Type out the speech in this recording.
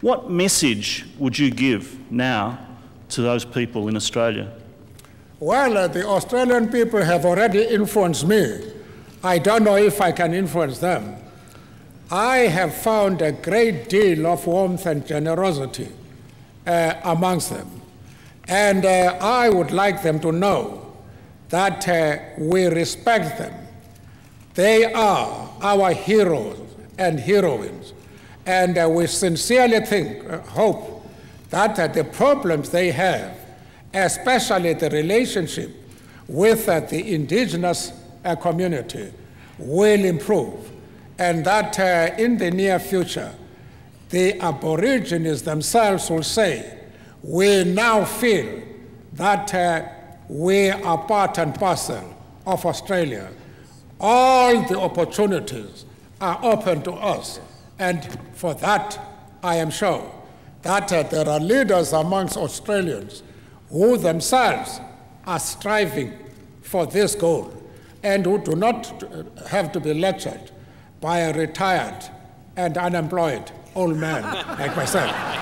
What message would you give now to those people in Australia? Well, the Australian people have already influenced me. I don't know if I can influence them. I have found a great deal of warmth and generosity amongst them. And I would like them to know that we respect them. They are our heroes and heroines. And we sincerely think, hope, that the problems they have, especially the relationship with the indigenous community, will improve. And that in the near future, the Aborigines themselves will say, we now feel that we are part and parcel of Australia. All the opportunities are open to us. And for that, I am sure that there are leaders amongst Australians who themselves are striving for this goal and who do not have to be lectured by a retired and unemployed old man like myself.